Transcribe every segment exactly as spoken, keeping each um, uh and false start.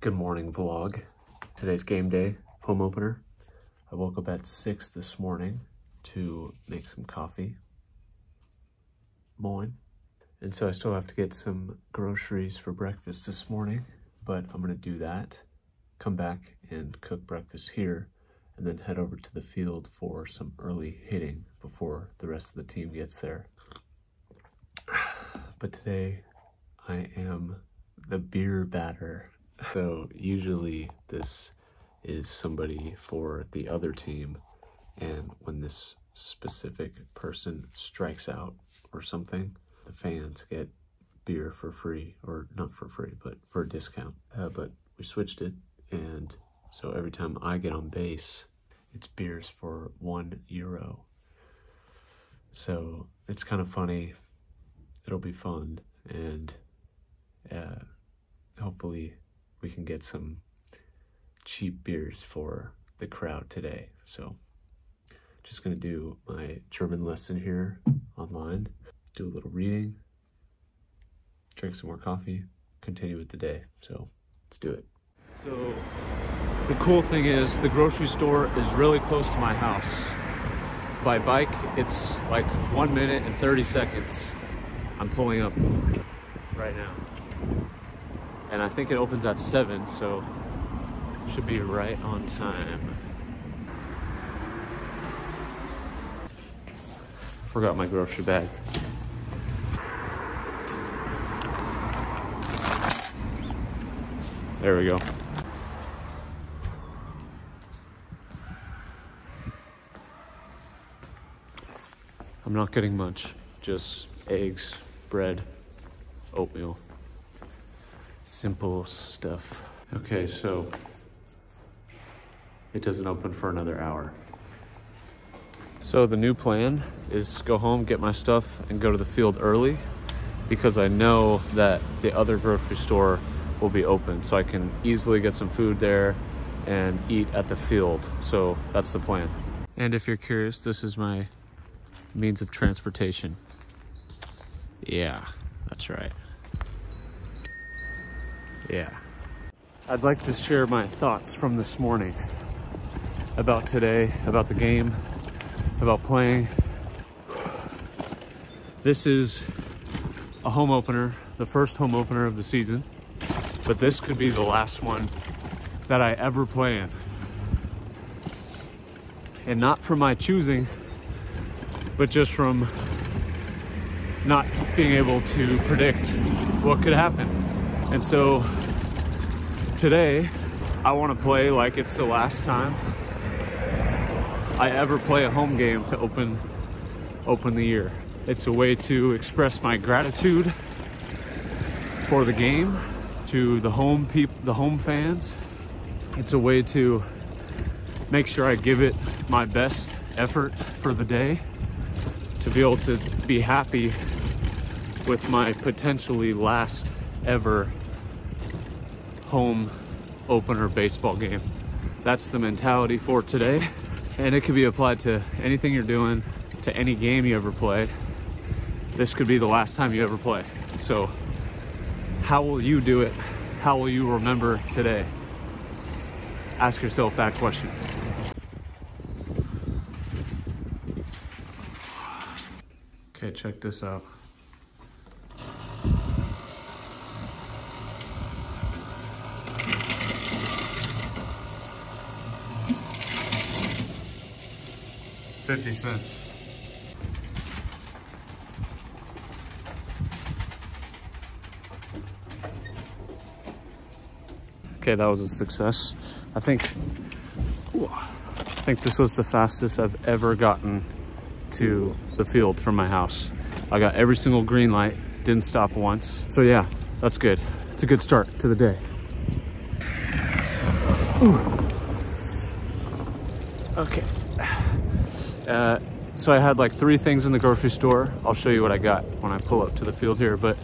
Good morning, vlog. Today's game day, home opener. I woke up at six this morning to make some coffee. Moin. And so I still have to get some groceries for breakfast this morning, but I'm gonna do that, come back and cook breakfast here, and then head over to the field for some early hitting before the rest of the team gets there. But today I am the beer batter. So usually this is somebody for the other team, and when this specific person strikes out or something, the fans get beer for free, or not for free, but for a discount. Uh, but we switched it, and so every time I get on base, it's beers for one euro. So it's kind of funny. It'll be fun, and uh, hopefully we can get some cheap beers for the crowd today. So just gonna do my German lesson here online, do a little reading, drink some more coffee, continue with the day. So let's do it. So the cool thing is the grocery store is really close to my house. By bike, it's like one minute and thirty seconds. I'm pulling up right now. And I think it opens at seven, so should be right on time. Forgot my grocery bag. There we go. I'm not getting much, just eggs, bread, oatmeal. Simple stuff. Okay, so it doesn't open for another hour. So the new plan is go home, get my stuff, and go to the field early, because I know that the other grocery store will be open, so I can easily get some food there and eat at the field. So that's the plan. And if you're curious, this is my means of transportation. Yeah, that's right. Yeah. I'd like to share my thoughts from this morning about today, about the game, about playing. This is a home opener, the first home opener of the season, but this could be the last one that I ever play in. And not from my choosing, but just from not being able to predict what could happen. And so today, I want to play like it's the last time I ever play a home game to open, open the year. It's a way to express my gratitude for the game, to the home people, the home fans. It's a way to make sure I give it my best effort for the day, to be able to be happy with my potentially last ever home opener baseball game. That's the mentality for today, and it could be applied to anything you're doing, to any game you ever play. This could be the last time you ever play. So how will you do it? How will you remember today? Ask yourself that question. Okay, check this out. fifty cents. Okay, that was a success. I think I think this was the fastest I've ever gotten to the field from my house. I got every single green light, didn't stop once. So yeah, that's good. It's a good start to the day. Ooh. Okay. Uh, so I had like three things in the grocery store. I'll show you what I got when I pull up to the field here, but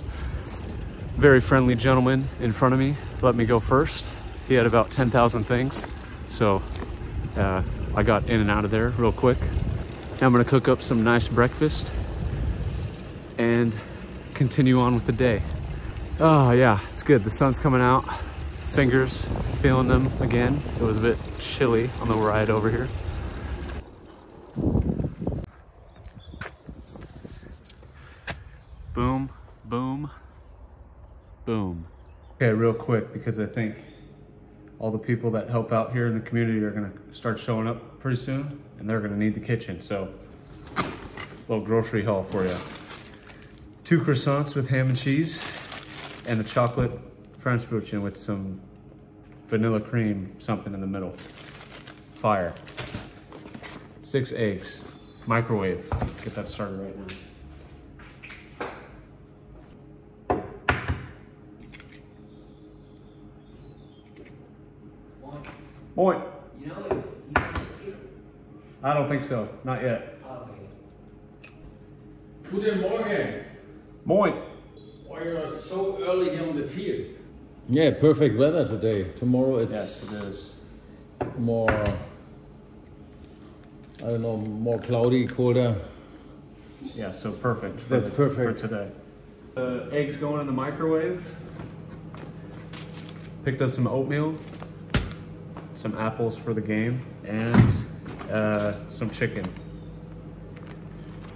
very friendly gentleman in front of me let me go first. He had about ten thousand things. So uh, I got in and out of there real quick. Now I'm gonna cook up some nice breakfast and continue on with the day. Oh yeah, it's good. The sun's coming out. fingers, feeling them again. It was a bit chilly on the ride over here. Boom, boom, boom. Okay, real quick, because I think all the people that help out here in the community are gonna start showing up pretty soon, and they're gonna need the kitchen, so a little grocery haul for you. Two croissants with ham and cheese, and a chocolate French buchin with some vanilla cream, something in the middle. Fire. Six eggs, microwave. Get that started right now. Boy. You know, if you can just eat it. I don't think so. Not yet. Oh, okay. Guten Morgen. Moin. Why are you so early on the field? Yeah, perfect weather today. Tomorrow it's yes, it is. more, I don't know, more cloudy, colder. Yeah, so perfect. For That's the, perfect for today. Uh, eggs going in the microwave. Picked up some oatmeal. Some apples for the game, and uh, some chicken.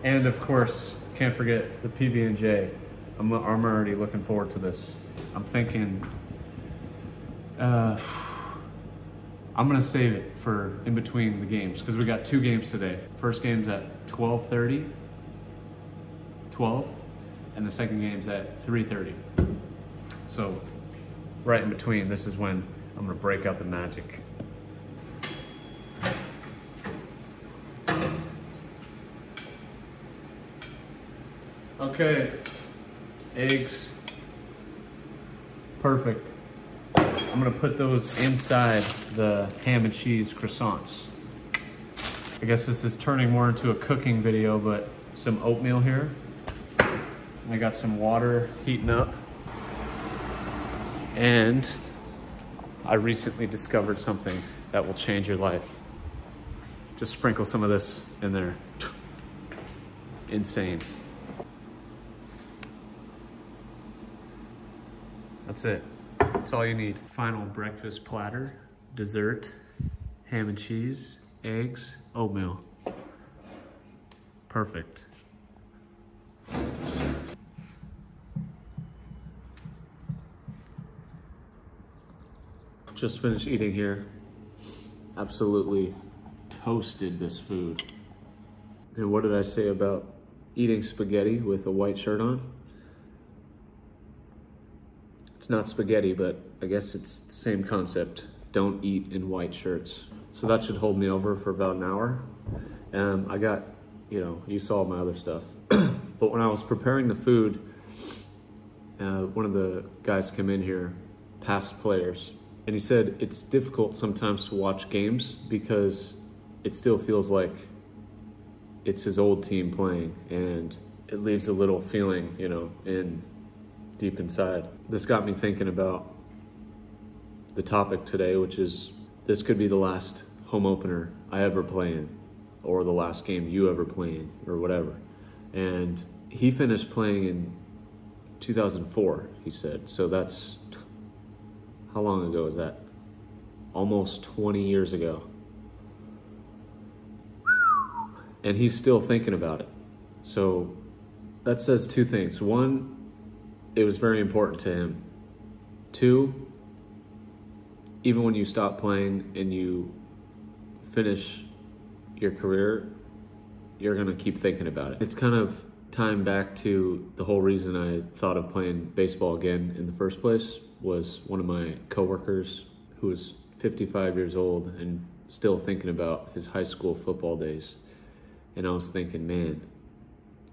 And of course, can't forget the P B and J. I'm, I'm already looking forward to this. I'm thinking, uh, I'm gonna save it for in between the games, because we got two games today. First game's at twelve thirty, twelve, and the second game's at three thirty. So right in between, this is when I'm gonna break out the magic. Okay, eggs, perfect. I'm gonna put those inside the ham and cheese croissants. I guess this is turning more into a cooking video, but some oatmeal here. And I got some water heating up. And I recently discovered something that will change your life. Just sprinkle some of this in there. Insane. That's it. That's all you need. Final breakfast platter, dessert, ham and cheese, eggs, oatmeal. Perfect. Just finished eating here. Absolutely toasted this food. And what did I say about eating spaghetti with a white shirt on? It's not spaghetti, but I guess it's the same concept. Don't eat in white shirts. So that should hold me over for about an hour. Um, I got, you know, you saw my other stuff. But when I was preparing the food, uh, one of the guys came in here, past players, and he said it's difficult sometimes to watch games because it still feels like it's his old team playing, and it leaves a little feeling, you know, in deep inside. This got me thinking about the topic today, which is this could be the last home opener I ever play in, or the last game you ever play in, or whatever. And he finished playing in two thousand four, he said, so that's, how long ago is that? Almost twenty years ago. And he's still thinking about it. So that says two things. One, it was very important to him. Two, even when you stop playing and you finish your career, you're gonna keep thinking about it. It's kind of tying back to the whole reason I thought of playing baseball again in the first place. Was one of my coworkers who was fifty-five years old and still thinking about his high school football days. And I was thinking, man,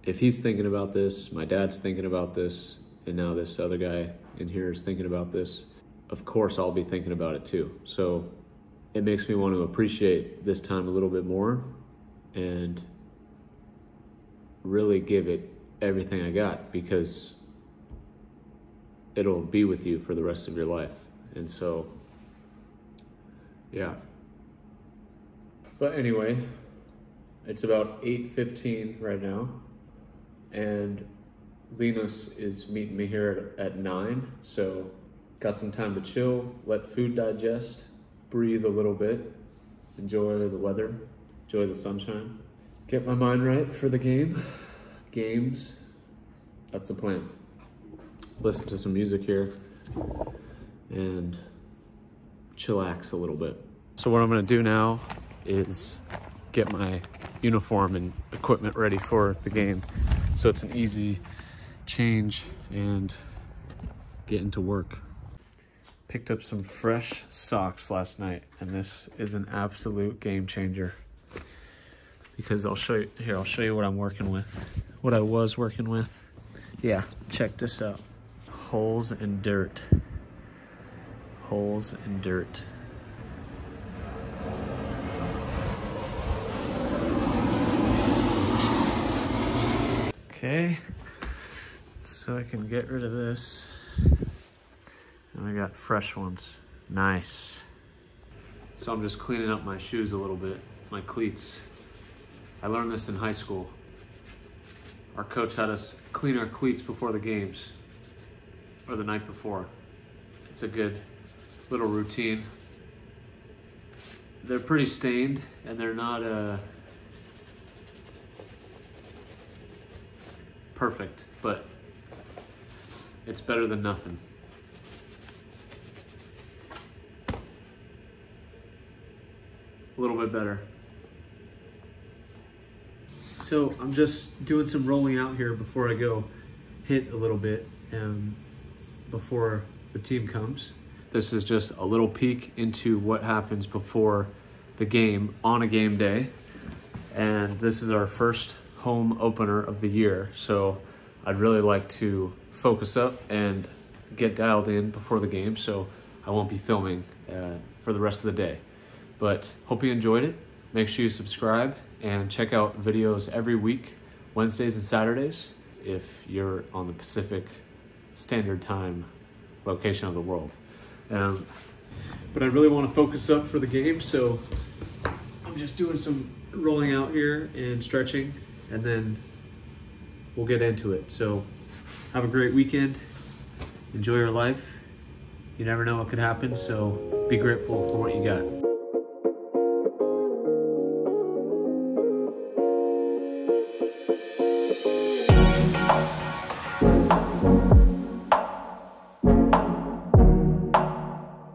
if he's thinking about this, my dad's thinking about this, and now this other guy in here is thinking about this, of course I'll be thinking about it too. So it makes me want to appreciate this time a little bit more and really give it everything I got, because it'll be with you for the rest of your life. And so, yeah. But anyway, it's about eight fifteen right now, and Linus is meeting me here at, at nine, so Got some time to chill, let food digest, breathe a little bit, enjoy the weather, enjoy the sunshine. Get my mind right for the game. Games, that's the plan. Listen to some music here and chillax a little bit. So what I'm gonna do now is get my uniform and equipment ready for the game. So it's an easy change and get into work. Picked up some fresh socks last night, and this is an absolute game changer because I'll show you here. I'll show you what I'm working with, what I was working with. Yeah, check this out. Holes and dirt. Holes and dirt. Okay, so I can get rid of this. And I got fresh ones. Nice. So I'm just cleaning up my shoes a little bit, my cleats. I learned this in high school. Our coach had us clean our cleats before the games or the night before. It's a good little routine. They're pretty stained and they're not uh, perfect, but it's better than nothing. A little bit better. So I'm just doing some rolling out here before I go hit a little bit um, before the team comes. This is just a little peek into what happens before the game on a game day. And this is our first home opener of the year. So I'd really like to focus up and get dialed in before the game. So I won't be filming uh, for the rest of the day. But hope you enjoyed it. Make sure you subscribe and check out videos every week, Wednesdays and Saturdays, if you're on the Pacific Standard Time location of the world. Um, but I really want to focus up for the game, so I'm just doing some rolling out here and stretching, and then we'll get into it. So have a great weekend. Enjoy your life. You never know what could happen, so be grateful for what you got.